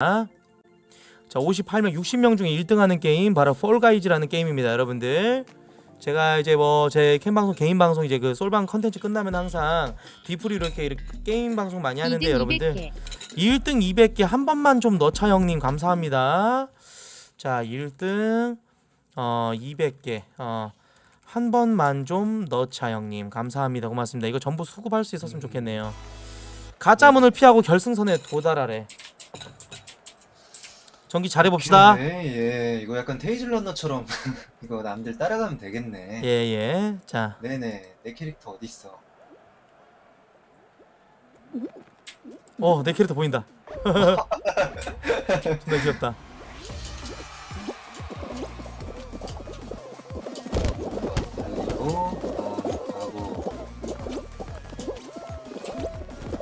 자, 58명 60명 중에 1등하는 게임 바로 폴가이즈라는 게임입니다, 여러분들. 제가 이제 뭐 제 캠방송 개인방송 이제 그 솔방 컨텐츠 끝나면 항상 뒤풀이 이렇게 게임방송 많이 하는데 200개. 여러분들 1등 200개 한 번만 좀 넣자 형님, 감사합니다. 자, 1등 200개 한 번만 좀 넣자 형님, 감사합니다. 고맙습니다. 이거 전부 수급할 수 있었으면 좋겠네요. 가짜문을 피하고 결승선에 도달하래. 전기 잘해봅시다. 그러네. 예, 이거 약간 테이즐런너처럼 이거 남들 따라가면 되겠네. 예예. 자, 네네. 내 캐릭터 어딨어? 어, 내 캐릭터 보인다. 정말 귀엽다.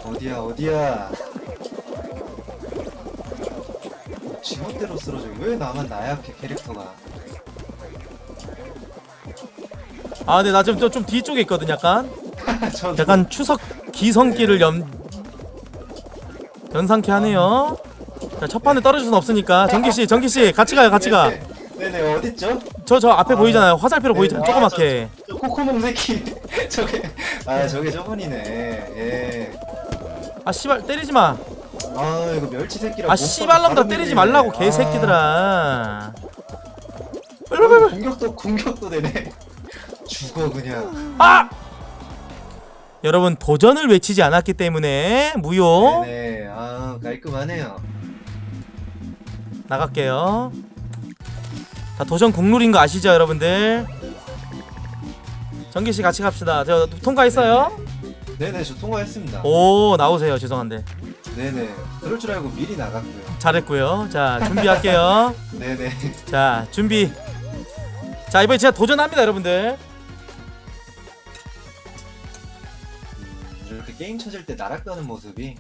달리고 어디야 어디야. 지멋대로 쓰러져. 왜 나만 나약해 캐릭터가. 아 근데 나 지금 좀 뒤쪽에 있거든 약간. 약간 추석 기성길을 연상케 하네요. 자, 첫판에 떨어질 순 없으니까 전기씨 전기씨 같이 가요, 같이 가. 네네. 어딨죠? 저 앞에 보이잖아요. 화살표로 보이잖아요. 조그맣게. 저 코코몽 새끼. 저게 아 저게 저분이네. 예. 아 씨발 때리지마. 아 이거 멸치 새끼라고. 아 씨발놈들아 때리지 말라고 개새끼들아. 빨리빨리. 공격도 되네. 죽어 그냥. 아! 여러분 도전을 외치지 않았기 때문에 무효. 네. 아 깔끔하네요. 나갈게요. 다 도전 국룰인 거 아시죠 여러분들? 정기씨 같이 갑시다. 저 통과했어요? 네네 저 통과했습니다. 오 나오세요. 죄송한데. 네네. 그럴 줄 알고 미리 나갔고요. 잘했고요. 자 준비할게요. 네네. 자 준비. 자 이번에 제가 도전합니다 여러분들. 이렇게 게임 찾을 때 나락가는 모습이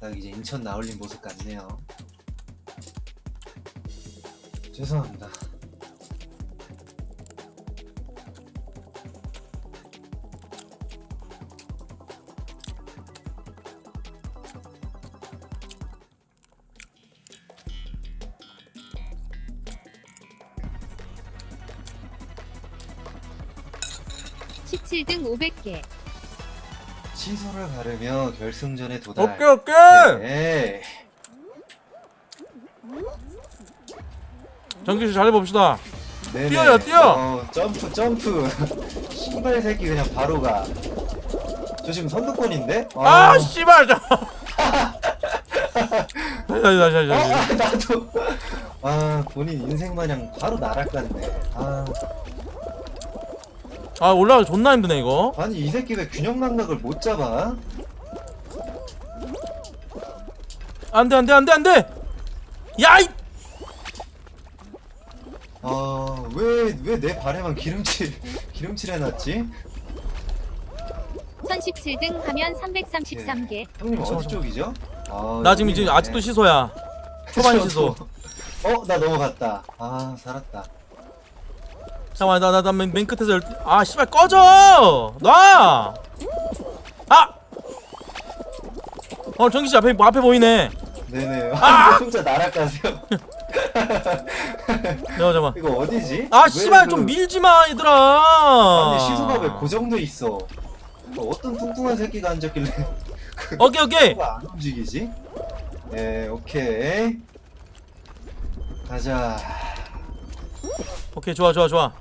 딱 이제 인천 나올린 모습 같네요. 죄송합니다. 등 500개. 시소를 바르며 결승전에 도달. 오케이 오케이. 네. 정규 씨 잘해 봅시다. 뛰어요 뛰어. 점프 점프. 씨발 새끼 그냥 바로 가. 저 지금 선두권인데? 아 씨발. 다시. 나도. 아 본인 인생 마냥 바로 날아갔네. 아 올라가기 존나 힘드네 이거. 아니 이 새끼 왜 균형 감각을 못 잡아? 안돼. 야이. 아 왜 내 발에만 기름칠 해놨지? 1017등 하면 333개. 네. 형님 어디 쪽이죠? 아, 나 지금 이제 아직도 시소야. 초반 시소. 어 나 넘어갔다. 아 살았다. 잠깐만 나 맨 끝에서 아 씨발 꺼져! 놔! 아! 어 정기씨 앞에 보이네. 네네. 아! 혼자 날아가세요. 잠깐만 이거 어디지? 아 씨발 좀 밀지마 얘들아. 아니 시소가 왜 고정돼 있어? 어떤 뚱뚱한 새끼가 앉았길래 오케이 시소가 안 움직이지? 네 오케이 가자. 오케이 좋아.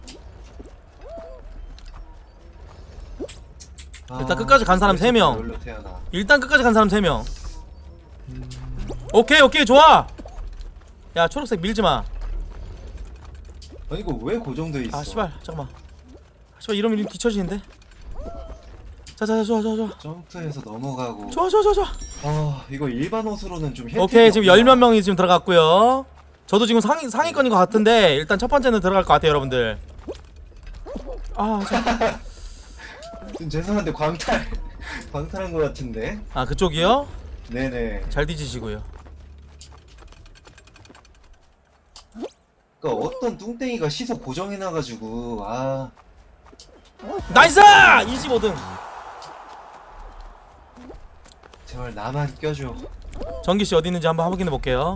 일단 끝까지 간 사람 3명. 일단 끝까지 간 사람 3명. 오케이 좋아. 야 초록색 밀지마. 아니 이거 왜 고정돼 있어? 아 씨발 잠깐만. 씨발 이러면 뒤쳐지는데. 자자 좋아. 점프해서 넘어가고. 좋아. 아 이거 일반 옷으로는 좀 오케이 지금 10몇 명이 지금 들어갔고요. 저도 지금 상위권인 것 같은데 일단 첫 번째는 들어갈 것 같아요 여러분들. 아 좀 죄송한데 광탈한 것 같은데. 아 그쪽이요? 네네. 잘 뒤지시고요. 그러니까 어떤 뚱땡이가 시소 고정해놔가지고 아 나이스! 25등. 제발 나만 껴줘. 전기씨 어디 있는지 한번 확인해볼게요.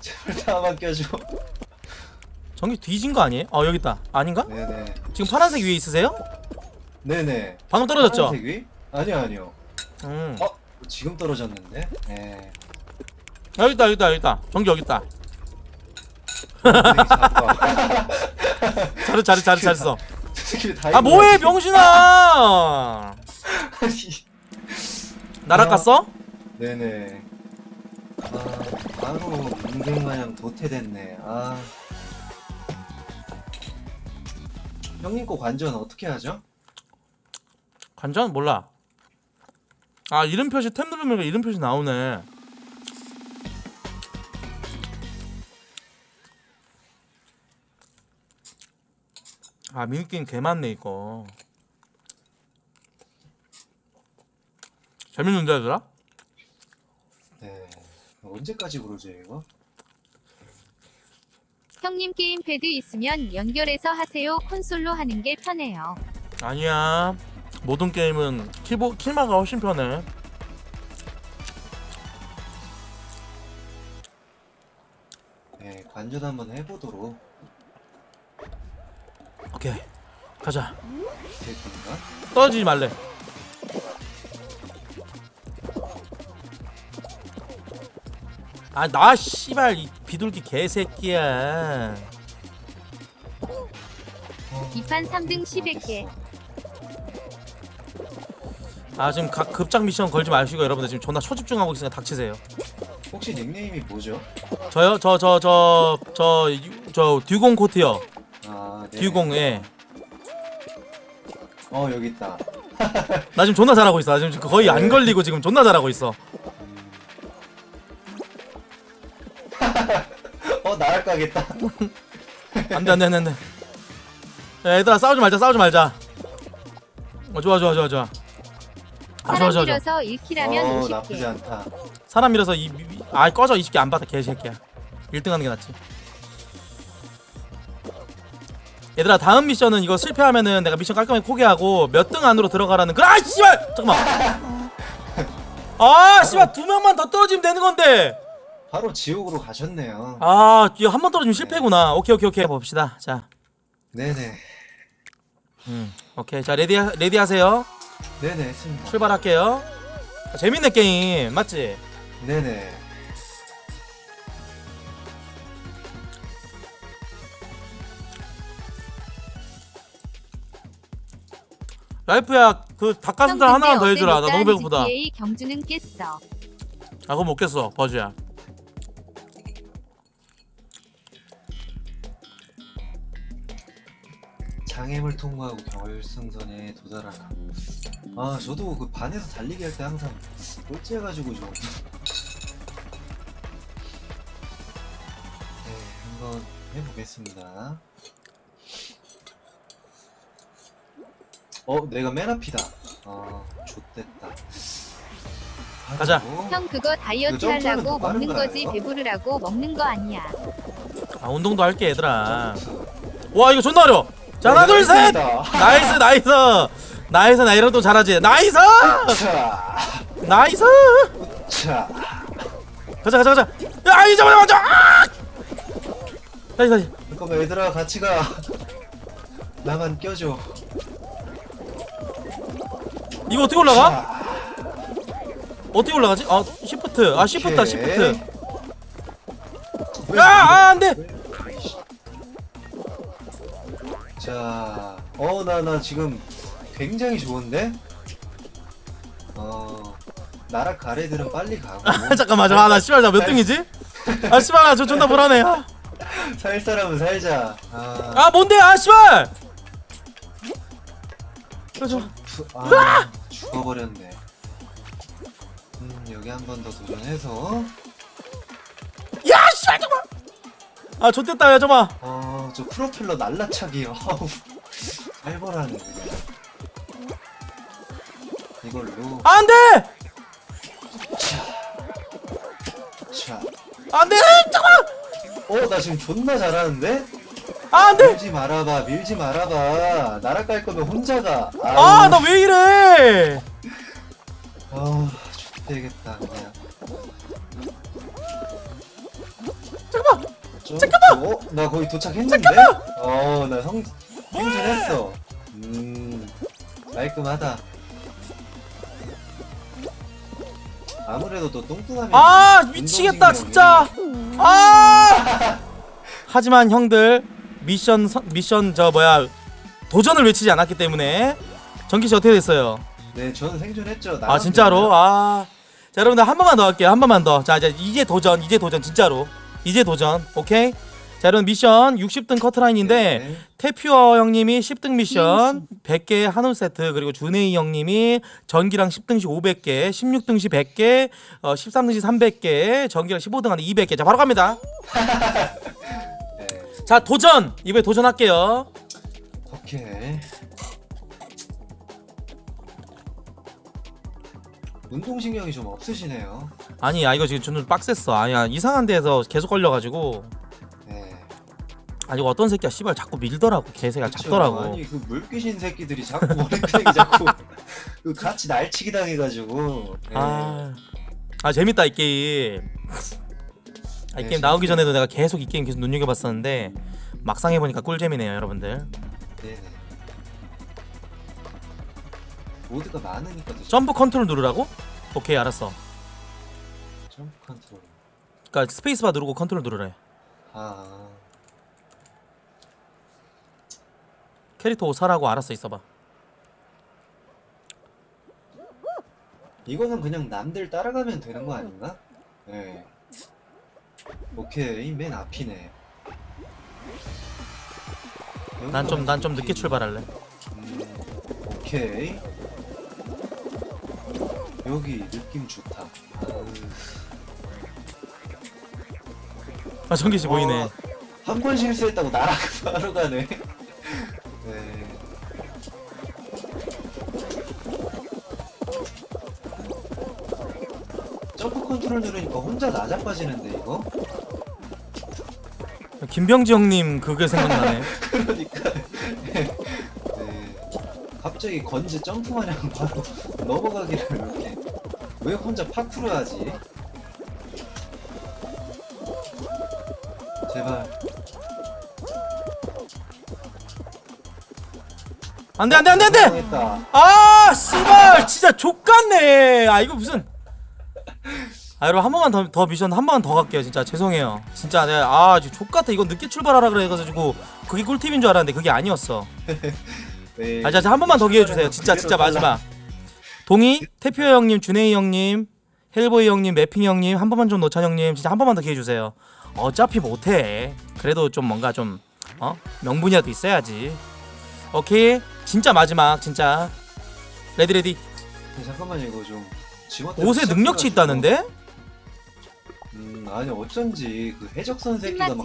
제발 다 맡겨줘. 전기 뒤진 거 아니에요? 아 여기 있다. 아닌가? 네네. 지금 파란색 위에 있으세요? 네네. 방금 떨어졌죠? 파란색 위? 아니요 아니요. 어? 지금 떨어졌는데? 네. 여기 있다 여기 있다 여기 있다. 전기 여기 있다. 잘했어. 아 뭐해 병신아. 날아갔어? 네네. 아 바로 인생마냥 도태됐네. 아 형님 거 관전 어떻게 하죠? 관전? 몰라. 아 이름 표시 탭 누르면 이름 표시 나오네. 아 미니게임 개많네 이거. 재밌는데 얘들아? 네 언제까지 그러지 이거? 형님 게임 패드 있으면 연결해서 하세요. 콘솔로 하는 게 편해요. 아니야 모든 게임은 키마가 훨씬 편해. 네 관전 한번 해보도록. 오케이 가자. 떨어지지 말래. 아 나 씨발 이 비둘기 개새끼야. 2판 3등 11개. 아 지금 급작 미션 걸지 마시고 여러분들 지금 존나 초집중하고 있으니까 닥치세요. 혹시 닉네임이 뭐죠? 저요? 저 듀공 코트요. 아, 네. 듀공에. 네. 어 여기 있다. 나 지금 존나 잘하고 있어. 나 지금 거의 안 걸리고 지금 존나 잘하고 있어. 어 나갈 거겠다. 안돼. 야, 얘들아 싸우지 말자. 어 좋아. 아, 사람 밀어서 1킬하면 50개. 나쁘지 않다. 사람 밀어서 아 꺼져. 20개 안 받아 개새끼야. 1등하는 게 낫지. 얘들아 다음 미션은 이거 실패하면은 내가 미션 깔끔하게 포기하고 몇 등 안으로 들어가라는 그런. 아 씨발 잠깐만. 아 씨발 2명만 더 떨어지면 되는 건데. 바로 지옥으로 가셨네요. 아 이거 한 번 떨어지면 실패구나. 오케이 봅시다. 자 네네. 오케이 자 레디 하세요. 네네 했습니다. 출발할게요. 아, 재밌네 게임 맞지? 네네. 라이프야 그 닭가슴살 하나만 더 해주라. 나 너무 배고프다. 경주는 깼어. 아 그거 못 깼어 버즈야. 장애물 통과하고 결승선에 도달하라. 아 저도 그 반에서 달리기 할 때 항상 꼴찌해가지고 좀. 네 한번 해보겠습니다. 어, 내가 맨 앞이다. 아, 좋댔다. 가자. 형 그거 다이어트 하려고 먹는 거지 배부르라고 먹는 거 아니야. 아, 운동도 할게 얘들아. 와, 이거 존나 어려워. 자, 하나, 둘, 셋. 나이스. 나 이런 또 잘하지. 나이스. 가자. 야, 이제 먼저. 아! 다시. 잠깐만 얘들아, 같이 가. 나만 껴줘. 이거 어떻게 올라가? 어떻게 올라가지? 아 시프트. 아 시프트다 시프트. 야 아, 안돼. 자, 어 나 지금 굉장히 좋은데. 어 나락 가래들은 빨리 가고. 아 잠깐만 아 나 씨발 나 몇 등이지? 아 씨발 나 저 존나 불안해. 아. 살 사람은 살자. 아 뭔데 아 씨발. 아, 죽어버렸네. 여기 한 번 더 도전해서. 야, 씨, 잠깐만. 아, 좋댔다, 야, 잠깐만. 어, 저 프로펠러 날라차기요. 살벌하네. 이걸로. 안 돼! 안 돼! 잠깐만! 어, 나 지금 존나 잘하는데? 아, 안돼! 밀지 말아봐. 날아갈 거면 혼자 가. 아, 나 왜 이래! 아, 죽되겠다, 그냥. 잠깐만! 어? 나 거의 도착했는데? 잠깐만! 어, 나 행진했어. 깔끔하다. 아무래도 또 뚱뚱하면 아 미치겠다 진짜. 아 하지만 형들 미션 저 뭐야 도전을 외치지 않았기 때문에 전기씨 어떻게 됐어요? 네 저는 생존했죠. 아 진짜로? 아 자 여러분들 한 번만 더 할게요. 한 번만 더. 자 이제 도전 진짜로 이제 도전. 오케이? 자 여러분 미션 60등 커트라인인데 네. 태퓨어 형님이 10등 미션 100개 한우 세트, 그리고 준혜이 형님이 전기랑 10등씩 500개, 16등씩 100개, 13등씩 300개, 전기랑 15등하는 200개. 자 바로 갑니다. 네. 자 도전! 이번에 도전할게요. 오케이. 운동신경이 좀 없으시네요. 아니 야 이거 지금 좀 빡셌어. 아니야 이상한 데에서 계속 걸려가지고. 아니 어떤 새끼야 씨발 자꾸 밀더라고. 개새끼가 잡더라고. 아니 그 물귀신 새끼들이 자꾸 머리카락이 자꾸 같이 날치기 당해가지고. 아 재밌다 이 게임. 이 게임 나오기 전에도 내가 계속 이 게임 계속 눈여겨봤었는데 막상 해보니까 꿀잼이네요 여러분들. 네네. 모드가 많으니까. 점프 컨트롤 누르라고? 오케이 알았어. 점프 컨트롤. 그러니까 스페이스바 누르고 컨트롤 누르래. 아. 캐릭터 옷 사라고. 알았어 있어봐. 이거는 그냥 남들 따라가면 되는 거 아닌가? 네. 오케이 맨 앞이네. 난 좀 늦게 출발할래. 오케이 여기 느낌 좋다. 아 전기씨 보이네. 한 번 실수했다고 나락 바로 가네. 네. 점프 컨트롤 누르니까 혼자 나자빠지는데 이거? 김병지 형님 그게 생각나네. 그러니까 네. 네. 갑자기 건지 점프 마냥 바로 넘어가기를 이렇게 왜 혼자 파쿠르 하지? 제발 안돼! 아 씨발 진짜 족같네. 아 이거 무슨. 아 여러분 한 번만 더 미션 한 번만 더 갈게요. 진짜 죄송해요. 진짜 내가 아 족같아. 이건 늦게 출발하라 그래가지고 그게 꿀팁인 줄 알았는데 그게 아니었어. 네, 아 진짜 한 번만 더 기회 주세요. 진짜 마지막. 동희, 태표 형님, 준혜이 형님, 헬보이 형님, 매핑 형님, 한 번만 좀 노찬 형님 진짜 한 번만 더 기회 주세요. 어차피 못해. 그래도 좀 뭔가 좀 어? 명분이라도 있어야지. 오케이 진짜 마지막 진짜 레디. 네, 잠깐만 이거 좀 옷에 능력치 있다는데? 아니 어쩐지 그 해적선 새끼가 막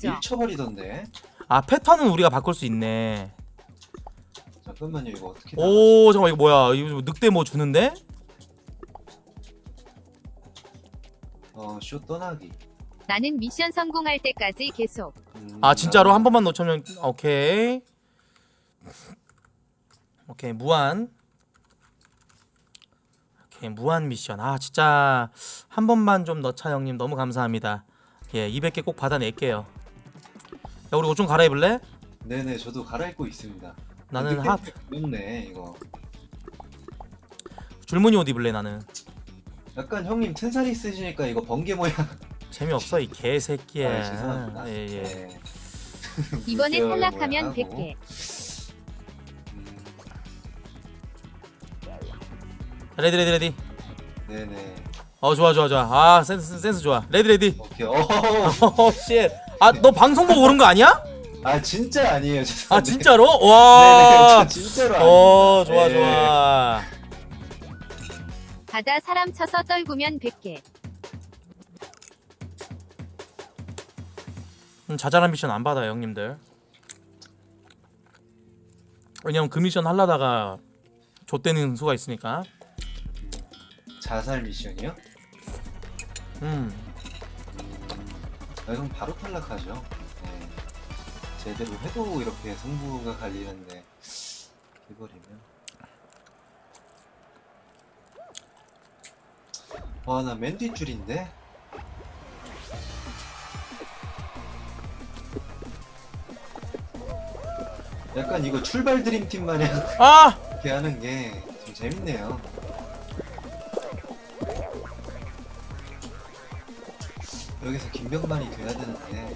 밀쳐버리던데. 아 패턴은 우리가 바꿀 수 있네. 잠깐만요 이거 어떻게. 오 잠깐만 이거 뭐야 이거 늑대 뭐 주는데? 쇼 떠나기. 나는 미션 성공할 때까지 계속. 아 진짜로 한 번만 놓쳐면 오케이. 오케이 무한. 오케이 무한 미션. 아 진짜 한 번만 좀 넣자 형님 너무 감사합니다. 예 200개 꼭 받아낼게요. 야 우리 옷 좀 갈아입을래? 네네 저도 갈아입고 있습니다. 나는 핫 없네 이거. 줄무늬 옷 입을래 나는. 약간 형님 튼살이 쓰시니까 이거 번개 모양. 재미없어 이 개새끼야. 아, 죄송합니다. 예예. 네. 이번에 탈락하면 100개. 레디. 네네. 어 좋아. 아 센스 좋아. 레디. 오케이. 오 쉣. 아 너 방송 보고 오른 거 아니야? 아 진짜 아니에요. 죄송한데. 아 진짜로? 와. 네네. 진짜로. 어 좋아. 좋아. 바다 사람 쳐서 떨구면 100개. 자잘한 미션 안 받아요 형님들. 왜냐면 그 미션 하려다가 좆되는 수가 있으니까. 자살 미션이요? 아, 그럼 바로 탈락하죠. 네. 제대로 해도 이렇게 승부가 갈리는데 해버리면. 와, 나 맨 뒷줄인데. 약간 이거 출발 드림팀 마냥 아! 이렇게 하는 게 좀 재밌네요. 여기서 김병만이 돼야 되는데.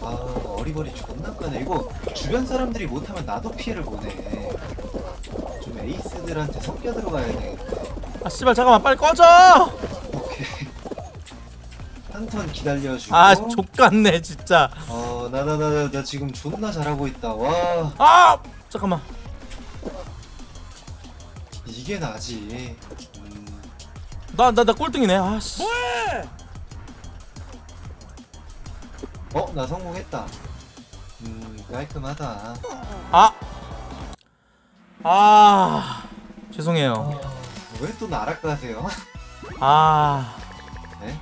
아, 어리버리 존나 까네. 이거 주변 사람들이 못하면 나도 피해를 보네. 좀 에이스들한테 섞여 들어가야 되겠다. 아, 씨발, 잠깐만, 빨리 꺼져! 오케이. 한 턴 기다려주고. 아, 족같네, 진짜. 어, 나 지금 존나 잘하고 있다, 와. 아! 잠깐만. 이게 나지. 나 꼴등이네. 아 씨. 어, 나 성공했다. 깔끔하다. 아. 아. 죄송해요. 아, 왜 또 나락가세요? 아. 네?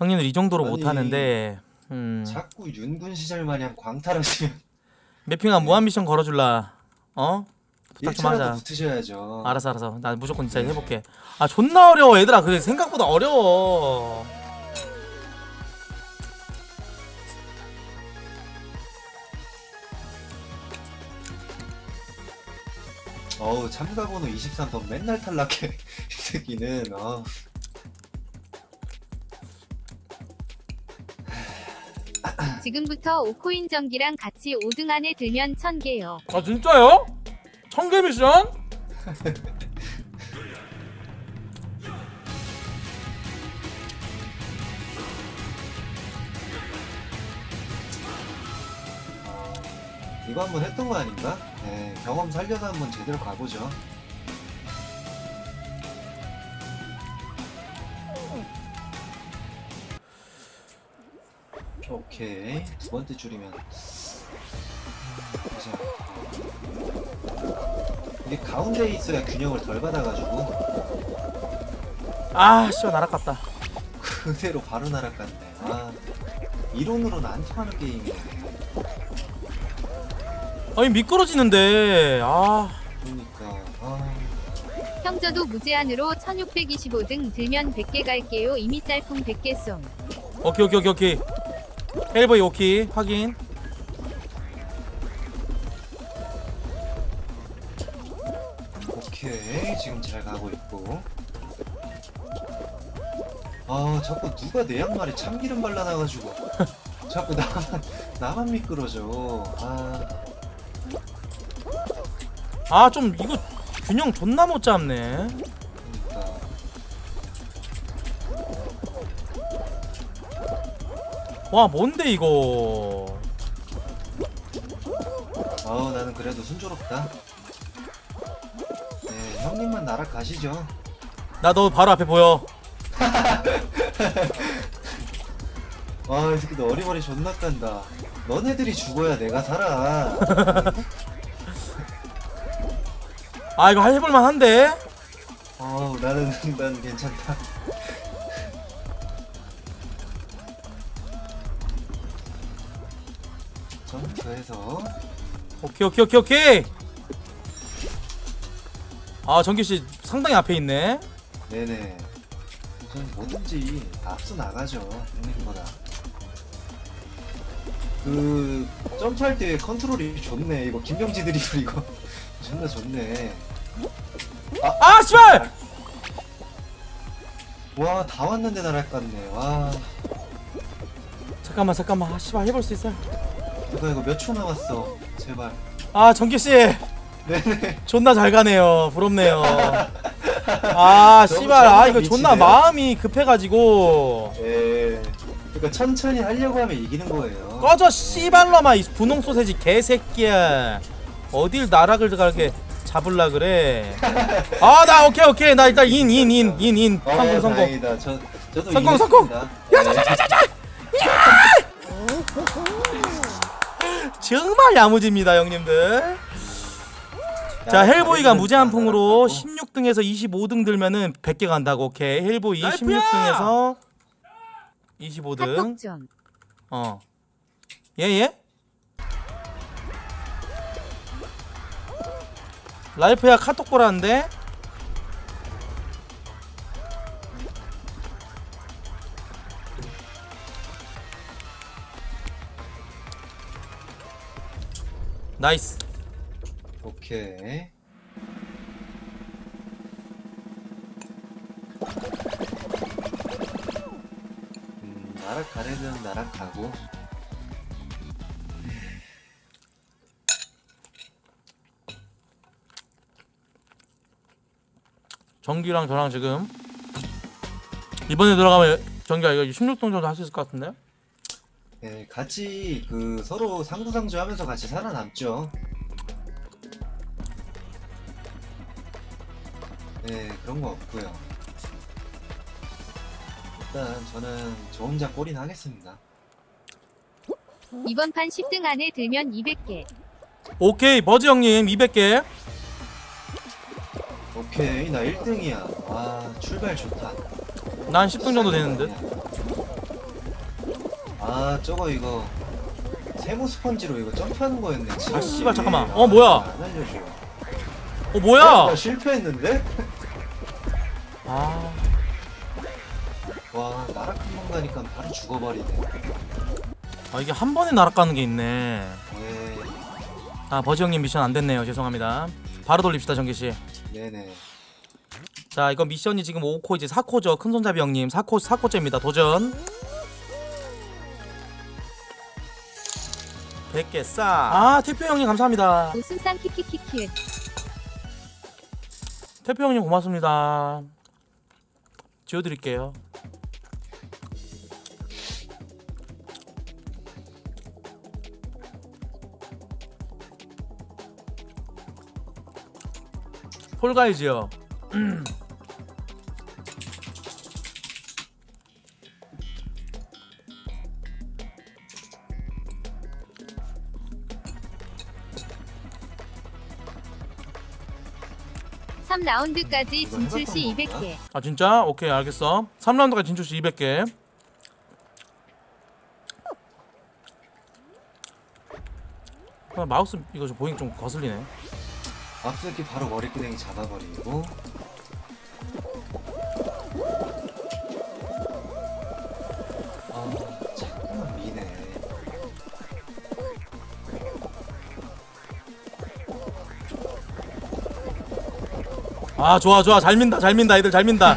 형님들 이 정도로 못 하는데. 자꾸 윤군 시절 마냥 광탈하시면. 맵핑아 무한 미션 걸어 줄라. 어? 부탁 좀 하자. 붙으셔야죠. 알았어. 나 무조건 진짜 해볼게. 아 존나 어려워 얘들아. 그래 생각보다 어려워. 어우 참가번호 23번 맨날 탈락해. 이 새끼는 어. 지금부터 5코인 전기랑 같이 5등 안에 들면 1000개요. 아 진짜요? 1000개 미션? 이거 한번 했던 거 아닌가? 네, 경험 살려서 한번 제대로 가보죠. 오케이, 두 번째 줄이면 이게 가운데에 있어야 균형을 덜 받아가지고. 아, 씨발 날아갔다. 그대로 바로 날아갔네. 아, 이론으로는 안 통하는 게임이네. 아니 미끄러지는데. 아. 그러니까. 아. 형 저도 무제한으로 1625등 들면 100개 갈게요. 이미 짤풍 100개 쏨. 오케이. 엘보이 오키 확인. 오케이, 지금 잘 가고 있고. 아 자꾸 누가 내 양말에 참기름 발라놔가지고 자꾸 나만 미끄러져. 아 좀 이거 균형 존나 못 잡네. 그러니까. 와 뭔데 이거. 아우 나는 그래도 순조롭다. 형님만 날아가시죠. 나 너 바로 앞에 보여. 와 이 새끼 너 어리버리 존나 깐다. 너네들이 죽어야 내가 살아. 아 이거 해볼만 한데? 어 난 괜찮다. 점프해서. 오케이. 아 정규씨 상당히 앞에 있네. 네네. 저는 뭐든지 앞서 나가죠 형님보다. 그 점프할 때 컨트롤이 좋네. 이거 김병지 드리블 이거 존나 좋네. 아 씨발! 와 다 왔는데 날아갔네. 와. 잠깐만 아 씨발 해볼 수 있어요. 누가 이거 몇 초 남았어 제발. 아 정규씨. 네네. 존나 잘 가네요. 부럽네요. 아, 씨발. 아, 이거 미치네요. 존나 마음이 급해가지고. 예. 그러니까 천천히 하려고 하면 이기는 거예요. 꺼져, 씨발놈아. 이 분홍 소세지 개새끼야. 어딜 나락을 가게 잡을라 그래. 아, 나 오케이. 나 일단 인. 성공. 다행이다. 저도 성공. 야자자자자자. 야! 정말 야무집니다, 형님들. 자 헬보이가 무제한풍으로 16등에서 25등 들면은 100개 간다고. 오케이 헬보이 16등에서 25등. 어 예예. 라이프야 카톡 보라는데. 나이스. 오케이. 날아가려면 날아가고. 정규랑 저랑 지금 이번에 들어가면 정규야 이거 16동전도 할 수 있을 것 같은데요? 네, 같이 그 서로 상부상조하면서 같이 살아남죠. 네, 그런 거 없고요. 일단 저는 저 혼자 골인 하겠습니다. 이번 판 10등 안에 들면 200개. 오케이, 버즈 형님 200개. 오케이, 나 1등이야. 와, 출발 좋다. 난 10등 정도 되는 듯. 아, 저거 이거 세모 스펀지로 이거 점프하는 거였네. 아, 씨발 잠깐만. 어, 뭐야? 안 알려줘. 어, 뭐야? 나 실패했는데? 아. 와, 나락 한 번 가니까 바로 죽어버리네. 아, 이게 한 번에 나락 가는 게 있네. 네. 아, 버즈 형님 미션 안 됐네요. 죄송합니다. 바로 돌립시다, 정기 씨. 네네. 자, 이거 미션이 지금 5코 이제 4코죠. 큰 손잡이 형님 4코째입니다. 도전. 100개 싸. 아, 태표 형님 감사합니다. 웃음상 키키키키. 태표 형님 고맙습니다. 지워드릴게요. 폴가이즈요. (3) 3라운드까지 진출시 200개. 아, 진짜? 오케이, 알겠어. 3라운드까지 진출시 200개. 아, 마우스 이거 좀 보이니 좀 거슬리네. 앞서기 바로 머리끄댕이 잡아버리고. 아, 자꾸만 미네. 아, 좋아 좋아, 잘 민다 잘 민다, 애들 잘 민다.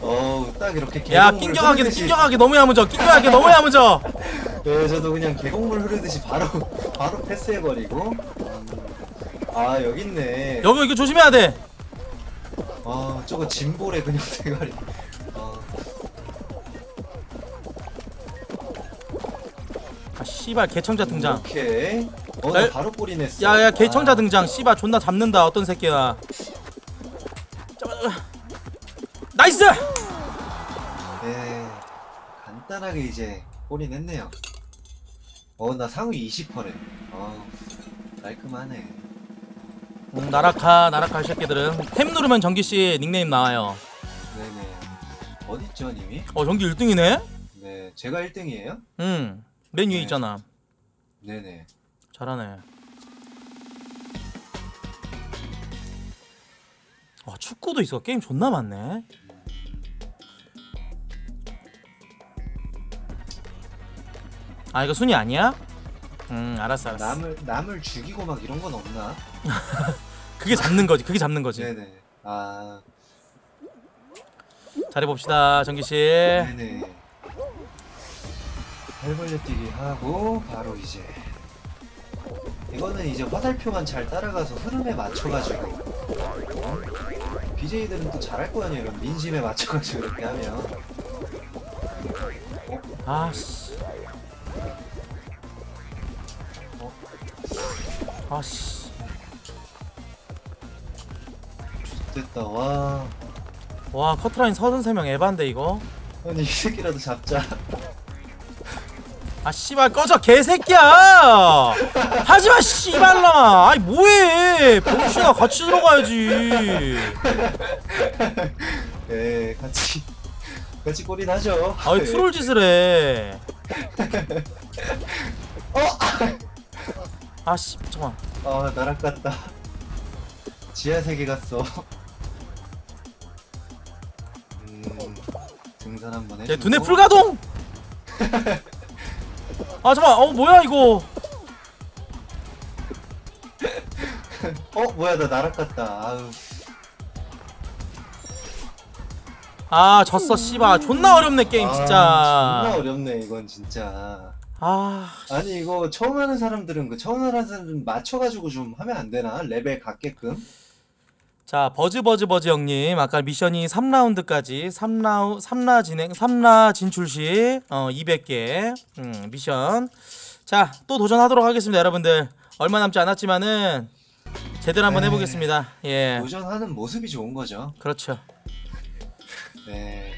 어우, 딱 이렇게 야, 낑겨가게 낑겨가게 너무 야무져. 낑겨가게 너무 야무져. 네, 저도 그냥 계곡물 흐르듯이 바로 패스해버리고. 아, 여기 있네. 여보, 이거 조심해야 돼. 아, 저거 짐볼에 그냥 대가리. 아, 씨발 개청자 등장. 오케이. 어, 나 바로 꼬리 냈어. 야야, 개청자 아. 등장. 씨발 존나 잡는다. 어떤 새끼야. 나이스. 네, 간단하게 이제 꼬리 냈네요. 어, 나 상위 20%래. 어, 깔끔하네. 나락하 나락하 이 새끼들은 탭 누르면 정기씨 닉네임 나와요. 네네. 어딨죠 님이? 어, 정기 1등이네? 네, 제가 1등이에요? 응, 맨 위에. 네. 있잖아. 네네. 잘하네. 와, 축구도 있어. 게임 존나 많네. 아, 이거 순위 아니야? 알았어 알았어. 남을 죽이고 막 이런 건 없나? 그게 잡는 거지, 그게 잡는 거지. 네네. 아, 잘해봅시다 정기 씨. 네네. 발벌레뛰기 하고 바로 이제 이거는 이제 화살표만 잘 따라가서 흐름에 맞춰가지고. BJ들은 또 잘할 거 아니에요. 이런 민심에 맞춰가지고 이렇게 하면. 아, 씨. 아씨, 됐다. 와, 커트라인 33명 에반데 이거. 아니, 이 새끼라도 잡자. 아, 씨발 꺼져 개새끼야. 하지마 씨발라. 아니 뭐해, 병신아. 같이 들어가야지. 네, 같이 꼬린 하죠. 아이, 네. 트롤 짓을 해. 어? 아씨, 잠깐만. 아, 날아갔다. 지하세계 갔어. 등산 한번 해주고. 야, 두뇌 풀가동! 아, 잠깐만. 어, 뭐야 이거. 뭐야, 나 날아갔다. 아유. 아, 졌어, 씨발. 존나 어렵네, 게임, 진짜. 아, 존나 어렵네, 이건 진짜. 아. 아니, 이거 처음 하는 사람들은, 맞춰가지고 좀 하면 안 되나? 레벨 같게끔? 자, 버즈버즈버즈 형님, 아까 미션이 3라운드까지 3라 진출 시 200개 미션. 자, 또 도전하도록 하겠습니다, 여러분들. 얼마 남지 않았지만은 제대로 한번 해보겠습니다. 예. 도전하는 모습이 좋은 거죠. 그렇죠. 네.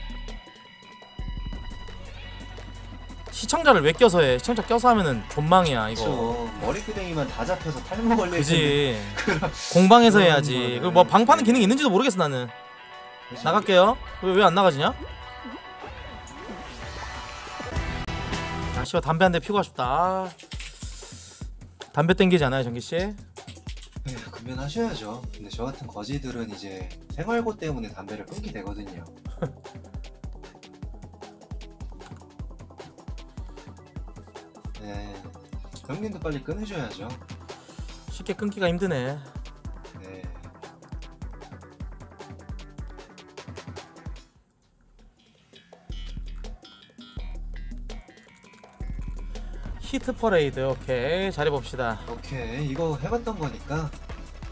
시청자를 왜 껴서 해? 시청자 껴서 하면은 존망이야, 이거. 그쵸. 머리끄댕이만 다 잡혀서 탈모 걸려. 그지. 공방에서 해야지. 그리고 뭐 방파는 기능이 있는지도 모르겠어, 나는. 그치. 나갈게요. 왜 안 나가지냐? 아, 씨발, 담배 한 대 피우고 싶다. 담배 땡기지 않아요, 정기씨? 네, 금연하셔야죠. 근데 저 같은 거지들은 이제 생활고 때문에 담배를 끊게 되거든요. 네, 형님도 빨리 끊으셔야죠. 쉽게 끊기가 힘드네. 네. 히트 퍼레이드, 오케이, 잘해봅시다. 오케이, 이거 해봤던 거니까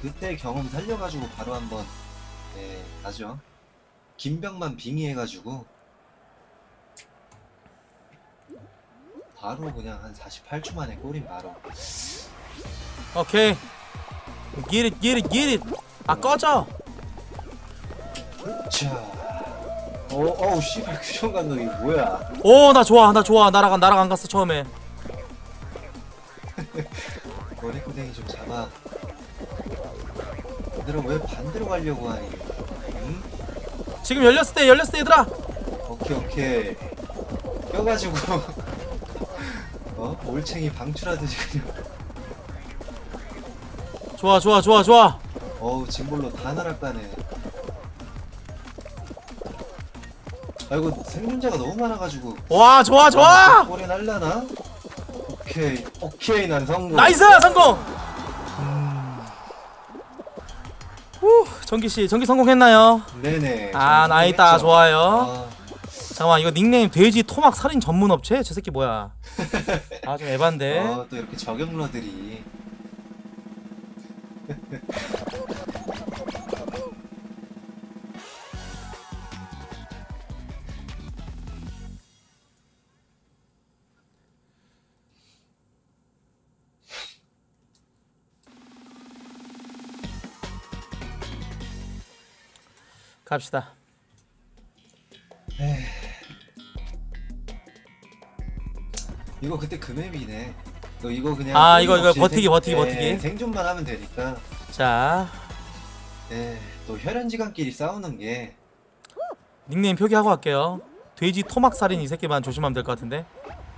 그때 경험 살려가지고 바로 한번 네, 가죠. 김병만 빙의해가지고 바로 그냥 한 48초 만에 골인 바로. 오케이. Get it, get it, get it. 아, 꺼져. 자. 어우, 씨발, 규정 감독이 뭐야? 오, 나 좋아, 나 좋아. 나랑 안 갔어 처음에. 머리끄댕이 좀 잡아. 얘들아, 왜 반대로 가려고 하니? 응? 지금 열렸을 때 얘들아. 오케이, 오케이. 껴가지고. 올챙이 방출하듯이 그냥. 좋아, 좋아, 좋아, 좋아. 어우, 짐볼로 다 날아가네. 아이고, 생존자가 너무 많아가지고. 와, 좋아, 좋아. 골이 날라나? 오케이, 오케이, 난 성공. 나이스, 성공. 후, 정기 씨, 정기 성공했나요? 네네. 아, 나이다, 좋아요. 아. 잠깐만, 이거 닉네임 돼지 토막 살인 전문 업체? 저 새끼 뭐야? 아, 좀 에반데. 또 이렇게 저격러들이. 갑시다. 에이. 이거 그때 그 맵이네. 너 이거 그냥 아, 이거 버티기. 생존만 하면 되니까. 자. 예, 또 혈연지간끼리 싸우는 게. 닉네임 표기하고 갈게요. 돼지 토막 살인 이 새끼만 조심하면 될 것 같은데.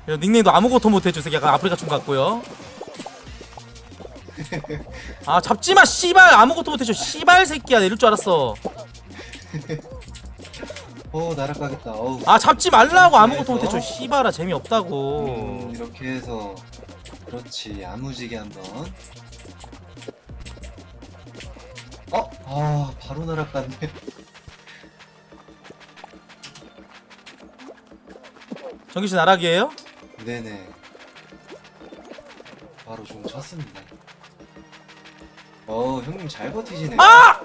닉네임도 아무것도 못 해줘, 새끼. 약간 아프리카 춤 같고요. 아, 잡지 마, 씨발. 아무것도 못 해줘, 씨발 새끼야. 내릴 줄 알았어. 오, 날아가겠다. 어우. 아, 잡지 말라고. 아무것도 못했죠. 씨발아, 재미없다고. 이렇게 해서. 그렇지, 아무지게 한번. 아, 바로 날아갔네. 정기씨 나락이에요? 네네. 바로 좀 쳤습니다. 형님 잘 버티시네. 아!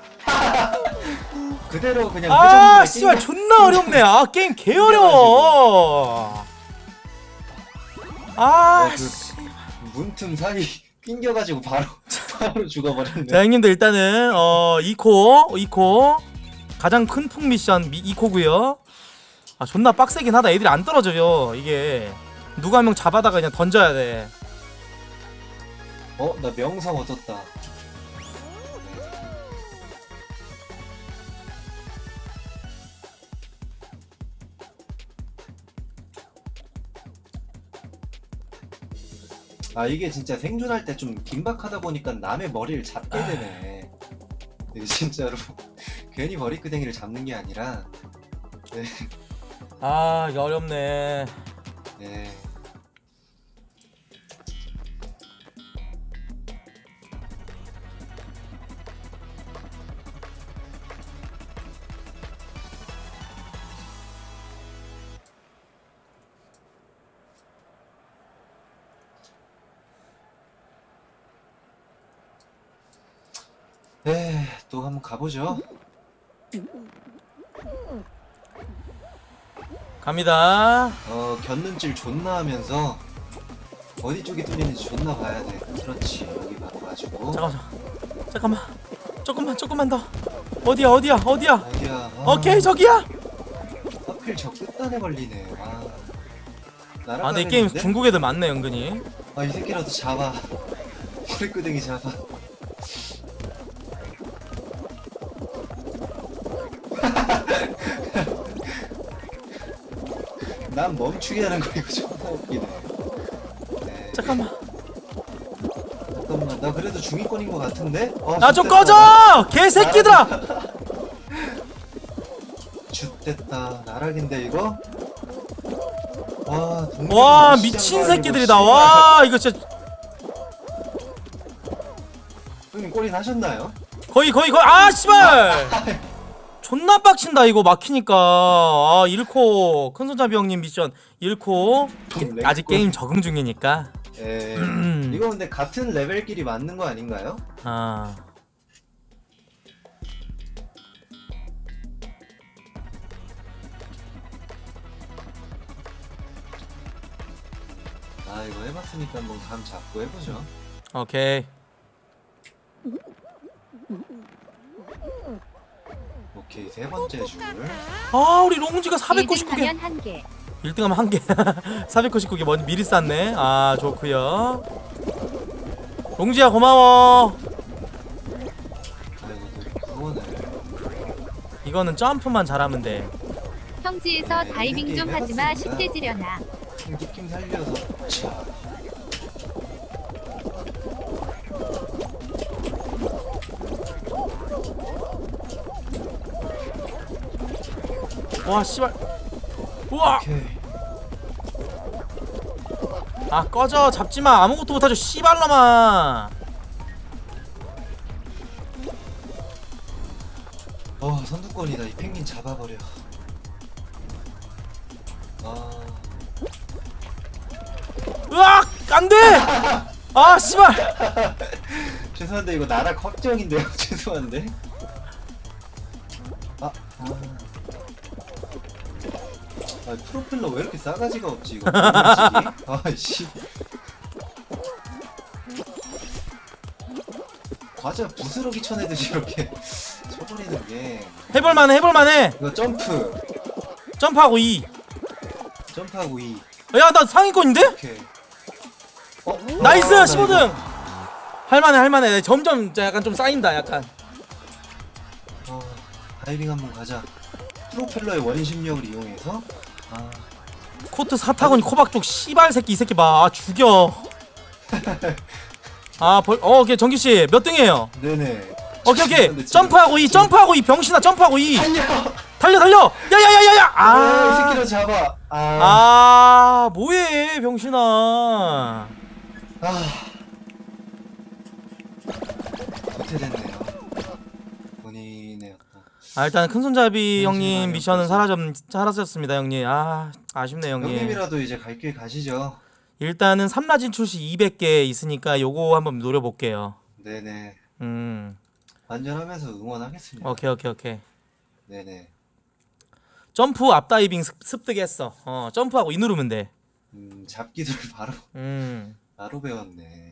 그대로 그냥. 아, 씨발, 존나 어렵네. 아, 게임 개 어려워. 아, 문틈 사이 낑겨가지고 바로 죽어버렸네. 자, 형님들 일단은 2코 가장 큰 풍 미션 2코고요. 아, 존나 빡세긴 하다. 애들이 안 떨어져요. 이게 누가 한 명 잡아다가 그냥 던져야 돼. 나 명성 얻었다. 아, 이게 진짜 생존할 때 좀 긴박하다 보니까 남의 머리를 잡게 되네. 네, 진짜로. 괜히 머리끄댕이를 잡는 게 아니라. 네. 아, 이게 어렵네. 네. 또 한번 가보죠. 갑니다. 곁눈질 존나 하면서 어디 쪽이 뚫리는지 존나 봐야 돼. 그렇지, 여기 봐가지고. 잠깐만. 조금만 더. 어디야. 오케이, 저기야. 하필 저 끝단에 걸리네. 아, 내 게임 중국 애들 많네, 은근히. 아, 이 새끼라도 잡아. 허리끄댕이 잡아. 난 멈추게 하는 거 이거 정말 웃기네. 네. 잠깐만, 나 그래도 중위권인 거 같은데? 나 좀 꺼져! 개새끼들아! 줏됐다. 나락인데 이거? 와 미친 새끼들이다. 와 이거 진짜. 형님 꼬리 나셨나요? 거의 아 씨발! 존나 빡친다 이거 막히니까. 아 잃고 큰손잡이 형님 미션 잃고 아직 게임 적응 중이니까. 예. 이거 근데 같은 레벨끼리 맞는 거 아닌가요? 아. 아 이거 해봤으니까 한번 감 잡고 해보죠. 오케이. 오케이 세 번째 줄. 아 우리 롱지가 499개. 1등하면 한 개. 499개 먼저 미리 쌌네. 아 좋구요. 롱지야 고마워. 이거는 점프만 잘하면 돼. 평지에서 다이빙 좀 하지마. 십대지려나. 느낌 살려서. 자. 와 씨발. 우와. 아 꺼져. 잡지마. 아무것도 못하죠 씨발놈아. 선두권이다. 이 펭귄 잡아버려. 으악! 안돼! 아 씨발! 죄송한데 이거 나락 확정인데요. 죄송한데. 아 프로펠러 왜 이렇게 싸가지가 없지 이거. 아이씨. 과자 부스러기 쳐내듯이 이렇게 쳐버리는 게. 해볼만해. 이거 점프. 점프하고 2. 야 나 상위권인데? 오케이. 나이스! 15등! 할만해. 점점 약간 좀 쌓인다 약간. 다이빙 한번 가자. 프로펠러의 원심력을 이용해서. 코트 사타구니 코박쪽 씨발 새끼. 이 새끼 봐. 아 죽여. 오케이 정기씨 몇 등이에요? 네네. 오케이 점프하고 이 병신아. 점프하고 이 달려. 야야야야야. 아 이 새끼를 잡아. 아 뭐해 병신아. 도태됐네요. 본인의 일단 큰손잡이 형님 미션은 사라졌습니다 형님. 아 아쉽네 형님. 형님이라도 이제 갈 길 가시죠. 일단은 3라진 출시 200개 있으니까 요거 한번 노려볼게요. 네네. 안전하면서 응원하겠습니다. 오케이. 네네. 점프 앞다이빙 습득했어. 점프하고 이 누르면 돼. 잡기들 바로 배웠네.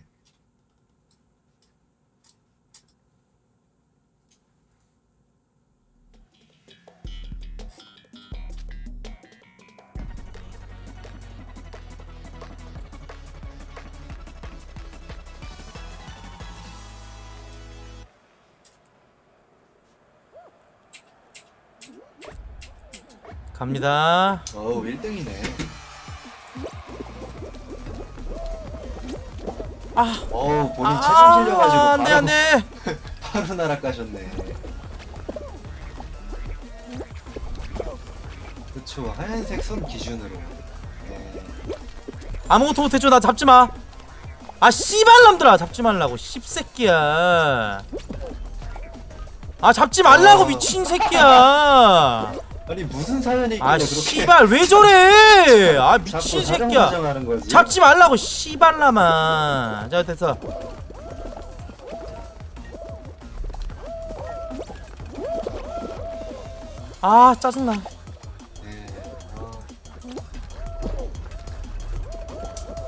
갑니다. 어우 1등이네. 어우 본인 체중 실려가지고 안돼. 바로 날아가셨네. 그쵸 하얀색 손 기준으로. 네. 아무것도 못해줘. 나 잡지마. 아 씨발놈들아 잡지 말라고. 씹새끼야. 아 잡지 말라고 미친 새끼야. 아니 무슨 사연이길래 그렇게. 씨발 왜 저래. 아 미친 새끼야. 잡지 말라고 씨발라마. 자 됐어. 아, 짜증나.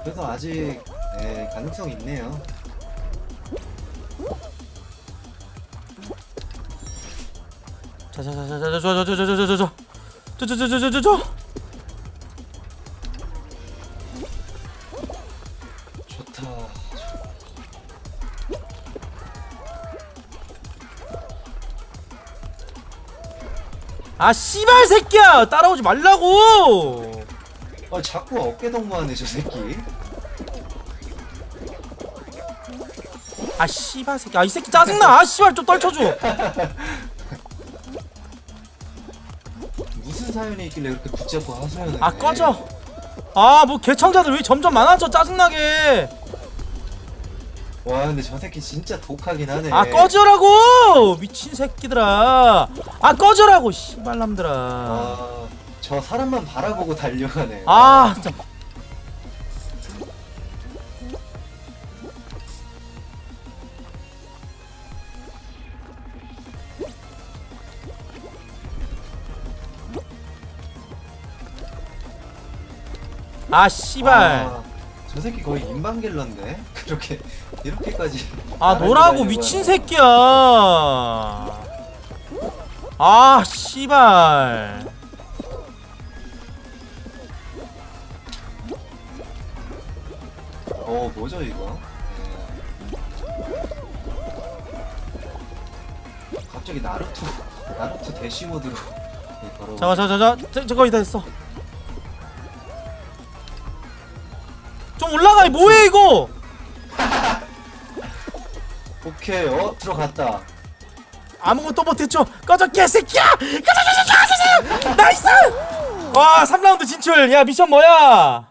그래서 아직 가능성이 있네요. 아, 씨발 새끼야! 따라오지 말라고! 아, 자꾸 어깨 동무하네, 저 새끼. 아, 씨발 새끼. 아, 이 새끼 짜증나! 아, 씨발 좀 떨쳐줘! 무슨 사연이 있길래 그렇게 붙잡고 하소연을 해. 아, 꺼져! 아, 뭐 개청자들 왜 점점 많아져, 짜증나게! 와, 근데 저 새끼 진짜 독하긴 하네. 아, 꺼져라고! 미친 새끼들아. 아, 꺼져라고, 씨발남들아. 아, 저 사람만 바라보고 달려가네. 아, 진짜. 아, 씨발. 아, 저 새끼 거의 인방길런데? 이렇게 이렇게까지. 아, 너라고 미친 새끼야. 아, 씨발. 어, 뭐죠 이거? 갑자기 나루토 대시 모드로. 잠깐, 거의 다 했어. 좀 올라가. 뭐해 이거? 오케이, 어? 들어갔다. 아무것도 못했죠? 꺼져, 개새끼야! 꺼져! 나이스! 와, 3라운드 진출! 야, 미션 뭐야?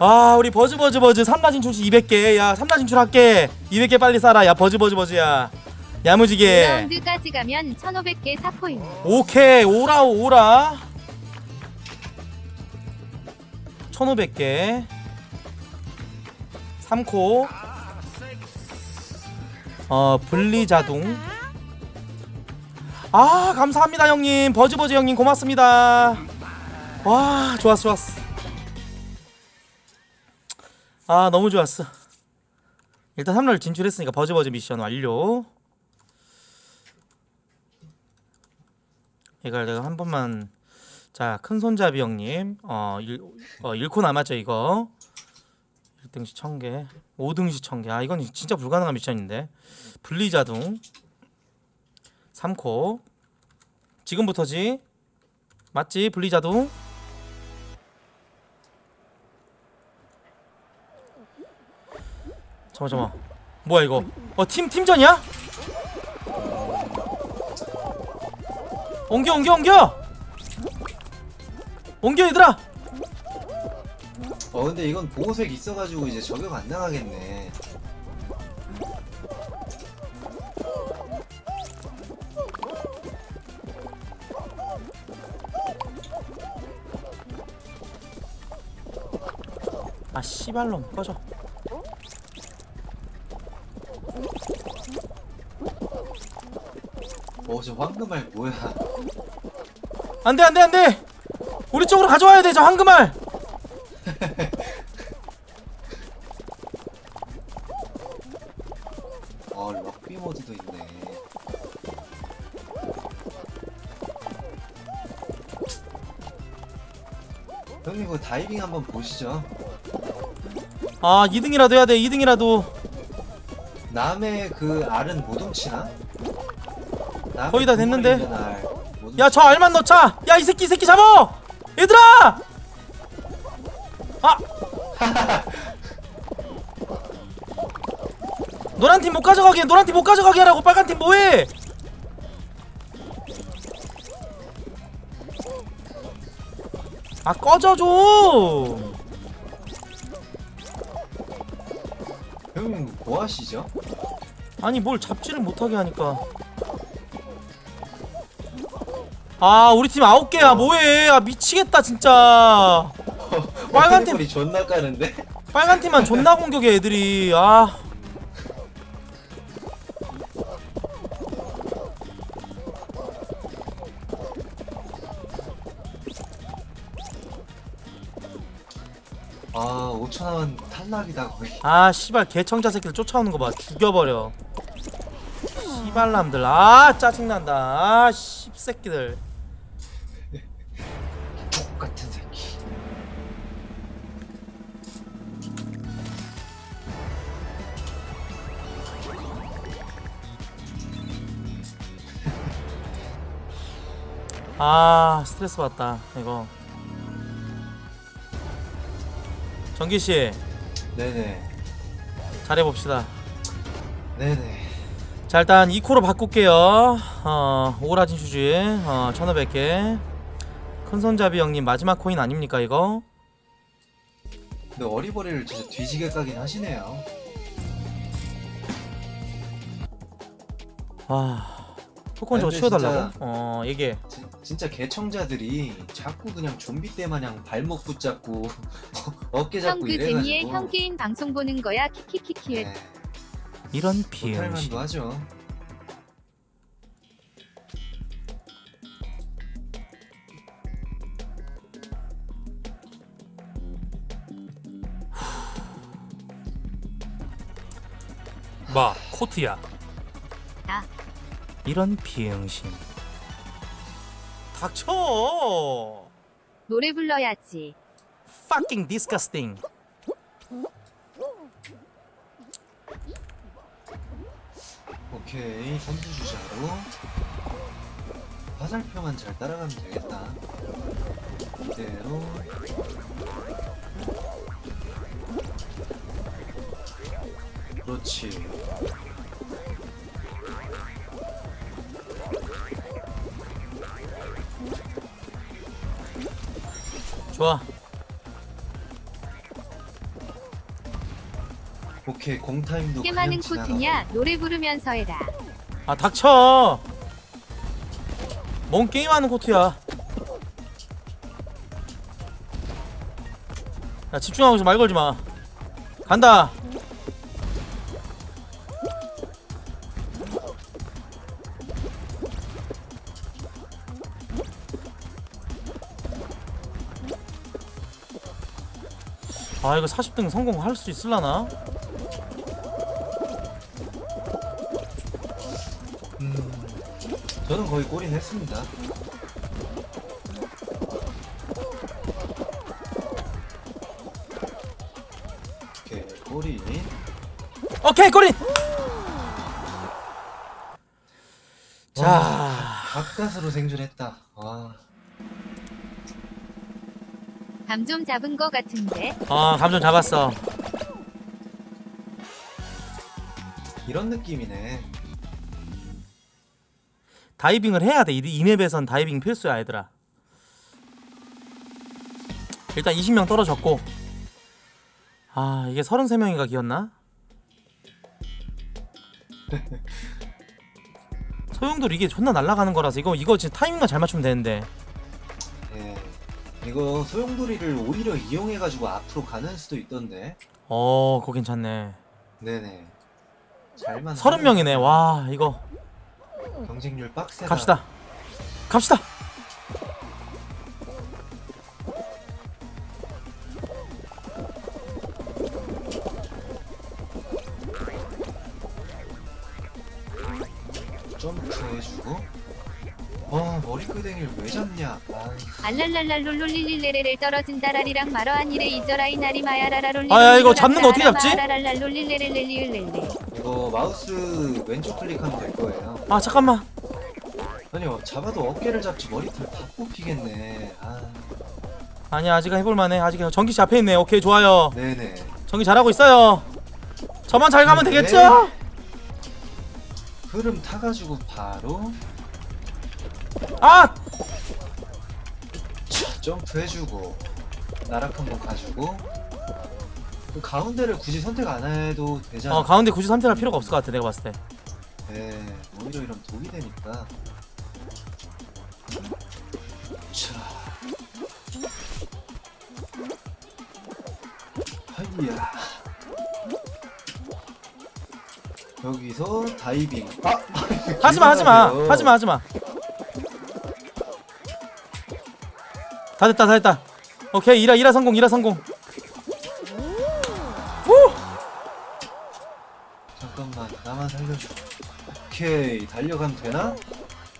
아, 우리 버즈버즈버즈 3라 진출시 200개. 야, 3라 진출할게. 200개 빨리 쌓아라. 야, 버즈버즈버즈야. 야무지게. 5라운드까지 가면 1500개 사포입니다. 오케이, 오라. 1500개. 3코. 분리자동. 아, 감사합니다 형님. 버즈버즈 형님 고맙습니다. 와, 좋았어. 아, 너무 좋았어. 일단 3를 진출했으니까 버즈버즈 미션 완료. 이걸 내가 한 번만. 자, 큰손잡이 형님 1코 남았죠 이거. 1등시 1000개, 5등시 1000개. 아, 이건 진짜 불가능한 미션인데. 분리자동 3코. 지금부터지 맞지? 분리자동. 잠깐만. 뭐야 이거? 팀전이야? 옮겨 얘들아. 근데 이건 보호색 있어가지고 이제 저격 안 나가겠네. 아, 씨발놈 꺼져. 저 황금알 뭐야? 안돼. 우리 쪽으로 가져와야 돼, 저 황금알. 럭비 모드도 있네. 형님, 그 다이빙 한번 보시죠. 아, 2등이라도 해야 돼. 2등이라도. 남의 그 알은 못 훔치나? 거의 다 됐는데. 야, 저 알만 넣자. 야, 이 새끼 잡아. 얘들아. 아. 노란팀 못 가져가게, 하라고. 빨간팀 뭐해? 아, 꺼져줘. 형님 뭐 하시죠? 아니, 뭘 잡지를 못하게 하니까. 아, 우리팀 9개야 뭐해. 아, 미치겠다 진짜. 빨간팀 존나 까는데? 빨간팀만 존나 공격해 애들이. 아, 아 5,000원 탈락이다 거의. 아 씨발 개청자 새끼들 쫓아오는 거 봐. 죽여버려 씨발남들. 아 짜증난다. 아 씹새끼들 똑같은 새끼. 아 스트레스 받다 이거. 정기씨 네네 잘해봅시다. 네네 자 일단 2코로 바꿀게요. 오라진 휴지 1500개. 큰손잡이 형님 마지막 코인 아닙니까 이거? 근데 어리버리를 진짜 뒤지게 까긴 하시네요. 아 토큰 저거 치워달라고? 진짜, 얘기해. 진짜 개청자들이 자꾸 그냥 좀비 때 마냥 발목 붙잡고 어깨 잡고 이래가지고 형 그 재미에 형 게임 방송 보는 거야 키키키키. 네. 이런 비행도 하죠. 마 코트야. 아. 이런 비행신. 닥쳐. 노래 불러야지. Fucking disgusting. 오케이 선수 주자로 화살표만 잘 따라가면 되겠다. 이대로 그렇지. 좋아. 오케이 공타임도 꽤 많은 코트냐. 노래 부르면서 해라. 아 닥쳐. 뭔 게임하는 코트야. 야 집중하고 있어. 말 걸지 마. 간다. 아 이거 40등 성공할 수 있을라나? 저는 거의 골인 했습니다. 오케이 골인. 오케이 골인. 자 가까스로 생존했다. 와. 감 좀 잡은 거 같은데. 감 좀 잡았어. 이런 느낌이네. 다이빙을 해야 돼. 이 맵에선 다이빙 필수야 얘들아. 일단 20명 떨어졌고. 아 이게 33명인가 기었나? 소용돌 이게 존나 날아가는 거라서 이거 지금 타이밍만 잘 맞추면 되는데. 예, 이거 소용돌이를 오히려 이용해가지고 앞으로 가는 수도 있던데. 그거 괜찮네. 네네. 잘만. 30명이네. 와 이거. 경쟁률 빡세다. 갑시다. 점프해주고. 머리끄댕이를 왜 잡냐. 알랄랄랄롤롤릴릴레레를 떨어진다 라리랑 말어한 이래 이저라이 나리 마야라라롤릴. 아야 이거 잡는 거 어떻게 잡지? 알랄랄랄롤릴레레렐릴렐레. 이거 마우스 왼쪽 클릭하면 될 거예요. 아 잠깐만. 아니요 잡아도 어깨를 잡지 머리털 다 뽑히겠네. 아니야 아직 해볼만해. 아직 전기씨 앞에 있네. 오케이 좋아요. 네네. 전기 잘하고 있어요. 저만 잘 가면 되겠죠? 흐름 타가지고 바로. 아! 점프 해주고 나락 한번 가지고. 그 가운데를 굳이 선택 안 해도 되잖아. 가운데 굳이 선택할 필요가 없을 것 같아 내가 봤을 때. 네, 오히려 이러면 독이 되니까. 자, 하이야. 여기서 다이빙. 하지마. 다 됐다. 오케이 이라 성공. 오케이, 달려가면 되나?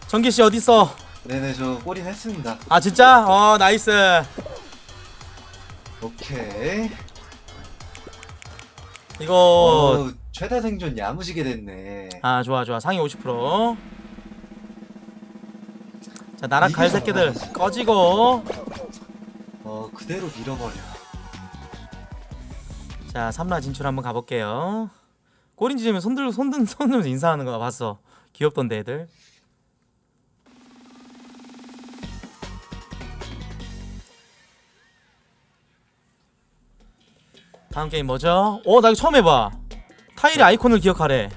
전기씨 어딨어? 네네, 저 꼬린 했습니다. 아 진짜? 어 나이스. 오케이. 이거 최대 생존 야무지게 됐네. 아 좋아 좋아, 상위 50%. 자 나락갈 새끼들 맞아. 꺼지고 그대로 밀어버려. 자 3라 진출 한번 가볼게요. 꼬린 지점에 손들면서 인사하는 거 봤어. 귀엽던데 애들. 다음 게임 뭐죠? 어, 나 이거 처음 해봐. 타일의 아이콘을 기억하래.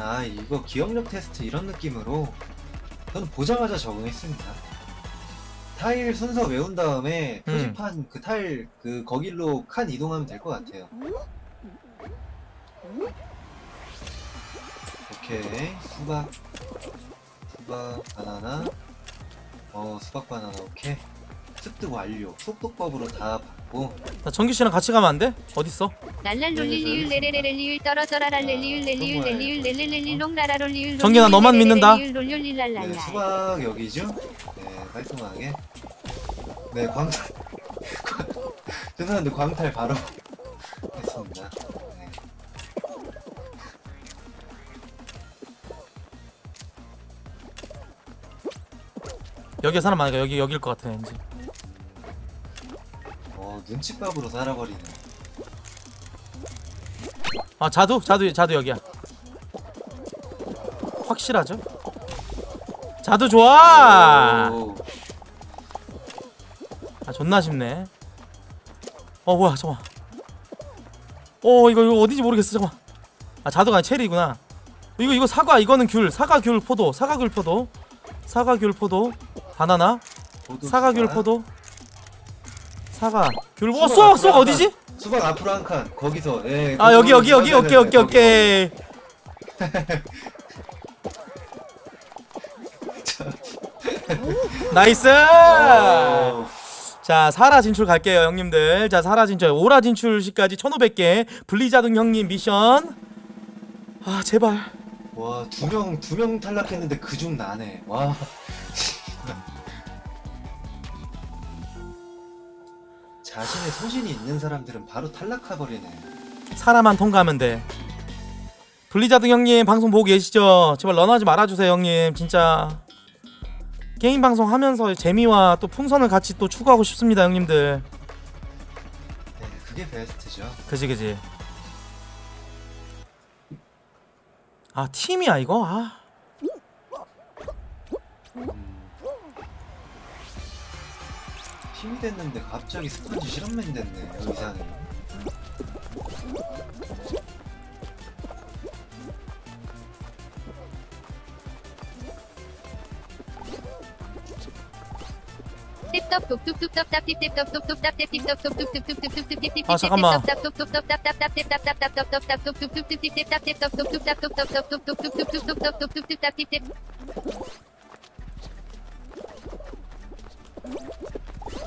아 이거 기억력 테스트 이런 느낌으로 저는 보자마자 적응했습니다. 타일 순서 외운 다음에 표지판 그 타일 그 거길로 칸 이동하면 될 것 같아요. 오케이, 수박, 바나나. 수박, 바나나. 오케이. 습득 완료. 속독법으로 다 받고. 나 전기씨랑 같이 가면 안 돼? 어딨어? 날랄롤리리율 레레레레리율 떨어져라 랄렐리율 렐리율 렐렐렐리 롱라라롤리율. 전기 나 너만 믿는다. 네, 수박 여기죠? 네, 깔끔하게. 네, 광탈. 죄송한데 광탈 바로 했습니다. 네. 여기에 사람 많으니까 여길 것 같아 왠지. 눈칫밥으로 살아버리네. 아 자두 여기야. 확실하죠? 자두 좋아. 아 존나 쉽네. 뭐야 잠깐만. 이거 어딘지 모르겠어 잠깐만. 아 자두가 아니라 체리구나. 이거 사과. 이거는 귤. 사과귤 포도. 사과귤 포도. 사과귤 포도. 바나나. 사과귤 포도. 사과 귤. 수박 어디지? 수박 앞으로 한 칸. 거기서. 예. 아 여기. 오케이. 나이스. 자, 4라 진출 갈게요, 형님들. 자, 4라 진출. 5라 진출 시까지 1,500개. 블리자드 형님 미션. 아, 제발. 와, 두 명 탈락했는데 그중 나네. 와. 자신의 소신이 있는 사람들은 바로 탈락해버리네. 사람만 통과하면 돼. 블리자드 형님 방송 보고 계시죠? 제발 런하지 말아주세요 형님. 진짜 게임 방송 하면서 재미와 또 풍선을 같이 또 추구하고 싶습니다 형님들. 네, 그게 베스트죠. 그지. 아 팀이야 이거? 아 힘이 됐는데 갑자기 스펀지 실험맨 됐네. 이상해. 아 잠깐만.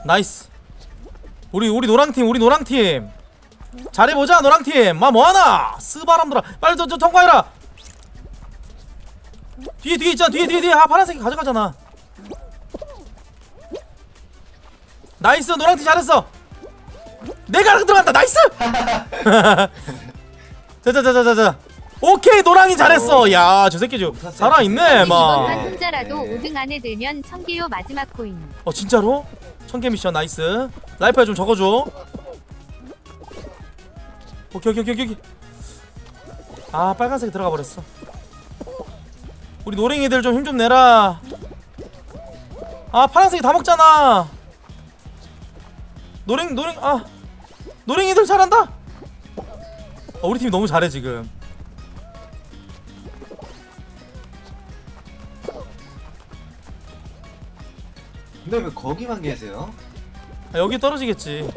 나이스. 우리 노랑팀 잘해보자. 노랑팀 마 뭐하나. 스바람들아 빨리 저 통과해라. 뒤에 있잖아. 뒤에 아 파란색이 가져가잖아. 나이스. 노랑팀 잘했어. 내가 들어간다. 나이스. 자자자자자. 오케이 노랑이 잘했어. 야 저 새끼 좀 살아있네 막. 이번판 혼자라도 5등 안에 들면 1000개요 마지막 코인. 진짜로? 1000개 미션 나이스. 라이프에 좀 적어줘. 오케이. 아 빨간색이 들어가 버렸어. 우리 노랭이들 좀 힘 좀 내라. 아 파란색이 다 먹잖아. 노랭이들 잘한다. 우리 팀이 너무 잘해 지금. 근데 왜 거기만 계세요? 아, 여기 떨어지겠지.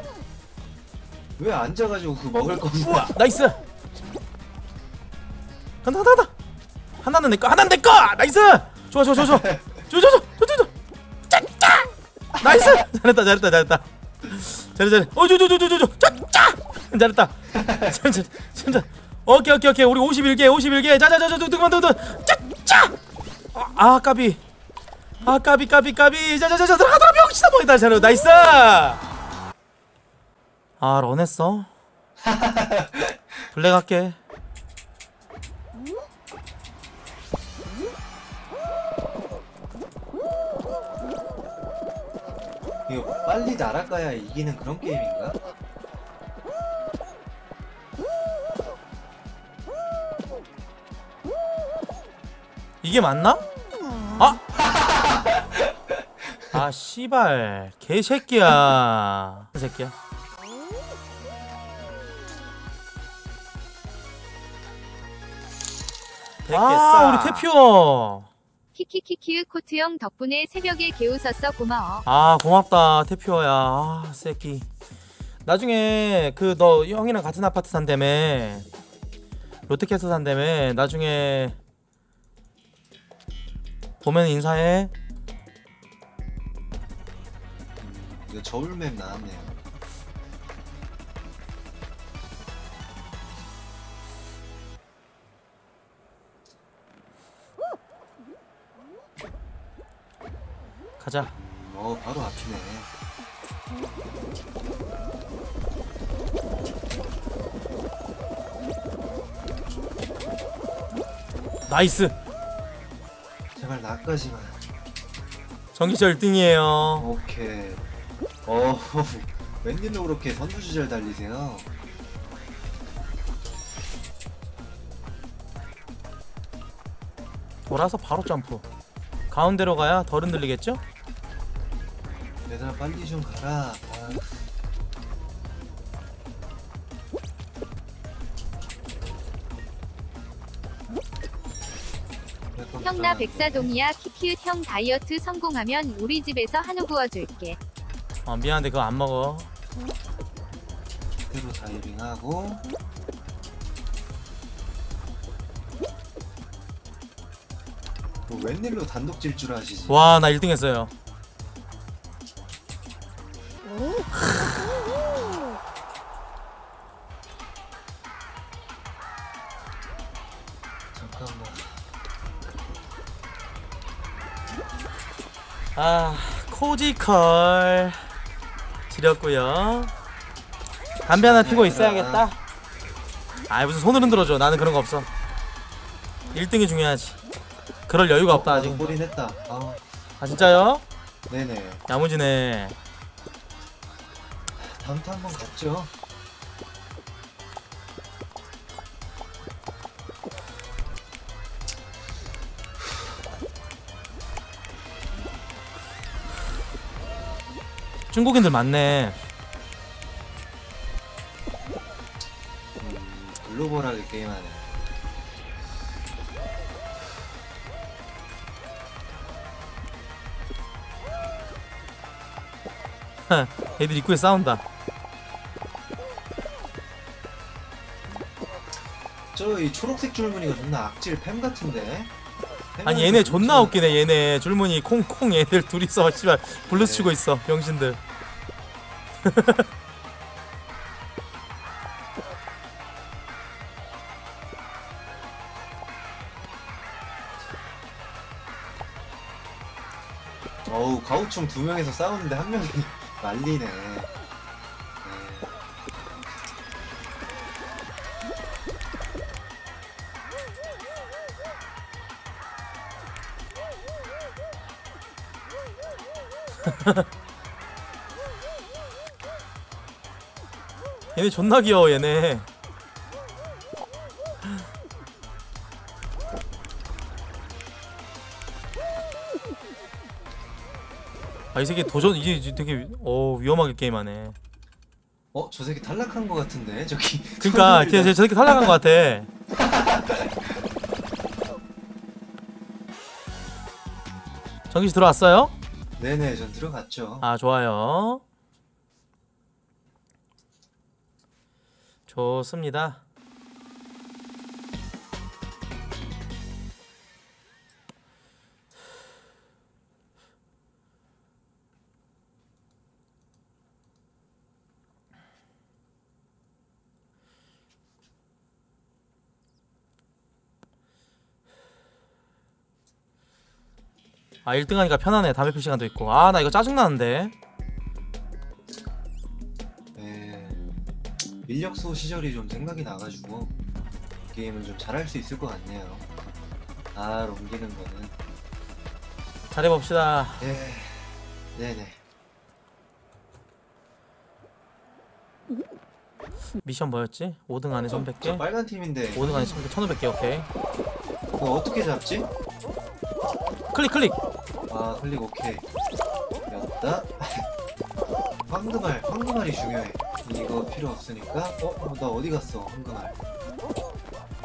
왜 앉아가지고 그 먹을 거. 우와 나이스. 간다. 하나는 내꺼. 나이스. 좋아. 좋아. 짠짜. 나이스. 잘했다. 잘해. 잘했다. 진짜. 오케이. 우리 51개. 짜자자자. 득만. 자! 아 까비. 아 까비. 자자자자 들어가 병신아 뭐이다 잘해. 나이스. 아 런했어. 블랙 할게. 이거 빨리 날아가야 이기는 그런 게임인가? 이게 맞나? 아! 아 씨발 개새끼야 새끼야. 아 우리 태표 키키키키의 코트형 덕분에 새벽에 개웃었어 고마워. 아 고맙다 태표야. 아 새끼 나중에 그 너 형이랑 같은 아파트 산다며 롯데캐슬 산다며 나중에 보면 인사해. 이거 저울맵 나왔네요. 가자. 바로 앞이네. 나이스. 제발 나까지만. 정기철 1등이에요. 오케이. 웬일로 그렇게 선두주자를 달리세요? 돌아서 바로 점프. 가운데로 가야 덜 흔들리겠죠? 얘들아 빨리 좀 가라. 아. 형 나 백사동이야. 키키읒 형 다이어트 성공하면 우리 집에서 한우 구워줄게. 아 미안한데 그거 안 먹어. 그대로 다이빙하고 뭐 웬일로 단독 질주를 하시지? 와 나 1등 했어요. 아 코지컬 지렸구요. 담배 하나 피고 있어야겠다. 아이 무슨 손을 흔들어줘. 나는 그런 거 없어. 1등이 중요하지. 그럴 여유가 없다 아직. 골인했다. 아 진짜요? 네네. 야무지네. 다음 타 한번 갔죠. 중국인들 많네. 글로벌하게 게임하네. 하, 애들 입구에 싸운다. 저 이 초록색 줄무늬가 존나 악질 팸 같은데. 아니 얘네 존나 웃기네. 얘네 줄무늬 콩콩 얘들 둘이서 씨발 블루스 치고 있어 병신들. 어우 가우총 두 명에서 싸우는데 한 명이 말리네. 얘네 존나 귀여워 얘네. 아 이 새끼 도전 이게 되게 위험하게 게임하네. 저 새끼 탈락한 거 같은데 저기. 그러니까 저 새끼 탈락한 거 같아. 정기씨 들어왔어요? 네네 전 들어갔죠. 아 좋아요. 좋습니다. 아 1등 하니까 편하네. 담배 필 시간도 있고. 아 나 이거 짜증나는데. 네, 인력소 시절이 좀 생각이 나가지고 게임은 좀 잘할 수 있을 것 같네요. 아 옮기는 거는 잘해봅시다. 네, 네네. 미션 뭐였지? 5등 안에 1,100개? 저 빨간 팀인데 5등 안에 1,500개 오케이. 그거 어떻게 잡지? 클릭 클릭! 아 클릭 오케이. 였다. 황금알, 황금알이 중요해. 이거 필요 없으니까. 어? 나 어디 갔어 황금알.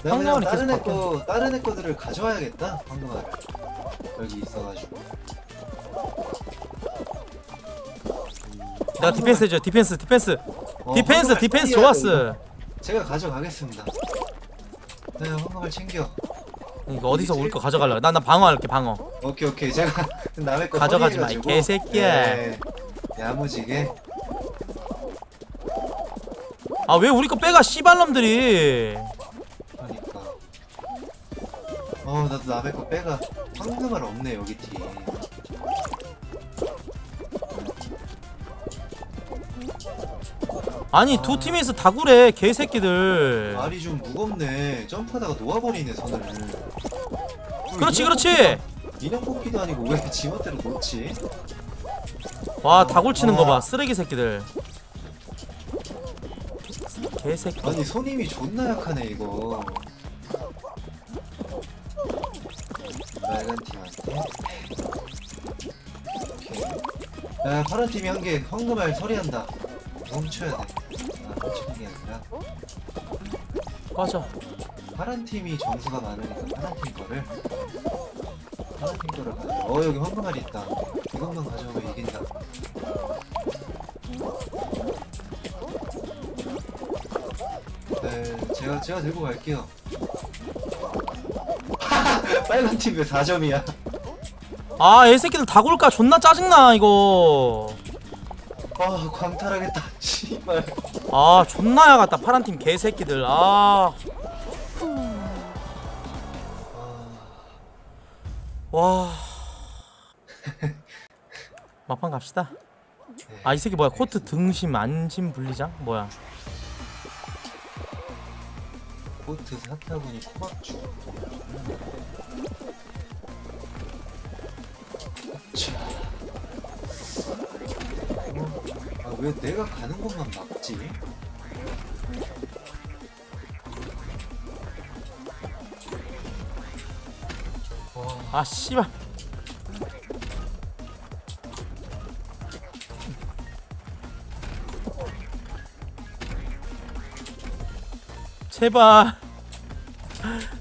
나 그냥 다른 애 거들을 가져와야겠다 황금알. 여기 있어가지고 내가 디펜스 해줘. 디펜스 디펜스 디펜스 디펜스 좋았어. 제가 가져가겠습니다. 네, 황금알 챙겨. 이거 어디서 올 거 가져가려고. 나 방어할게 방어. 오케이 오케이. 제가 남의 거 가져가지 마 이 개새끼야. 예, 야무지게. 아 왜 우리 거 빼가 씨발놈들이. 그러니까. 어 나도 남의 거 빼가. 황금알 없네 여기 팀. 아니 아... 두 팀에서 다 그래 개새끼들. 말이 좀 무겁네. 점프하다가 놓아버리네 선을. 그렇지 그렇지. 인형 뽑기도 아니고 왜 지멋대로 놓지? 와 다 골치는 거 봐 쓰레기 새끼들. 개새끼. 아니 손님이 존나 약하네 이거. 빨간 팀한테. 오케이. 야 파란 팀이 한 개. 황금알 처리한다. 멈춰야 돼. 아, 멈추는 게 아니라 꺼져. 파란 팀이 정수가 많으니까 파란 팀 거를 가져. 어 여기 황금알이 있다. 이것만 가져오면 이긴다. 네, 제가 들고 갈게요. 빨간 팀 왜 4점이야? 아, 애 새끼들 다 골까 존나 짜증나 이거. 아 광탈하겠다 씨발. 아 존나 야같다 파란팀 개새끼들. 아 와 막판 갑시다. 아 이 새끼 뭐야. 코트 등심 안심 분리장 뭐야. 코트 사타구니 코박주. 왜 내가 가는 것만 막지? 아 씨발. 제발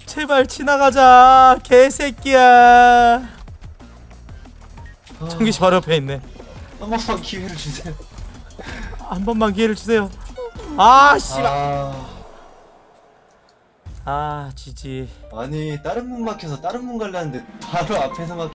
제발 지나가자 개새끼야. 전기시 바로 옆에 있네. 한 번만 기회를 주세요. 한 번만 기회를 주세요. 아 씨발. 아 지지. 아니 다른 문 막혀서 다른 문 갈라는데 바로 앞에서 막.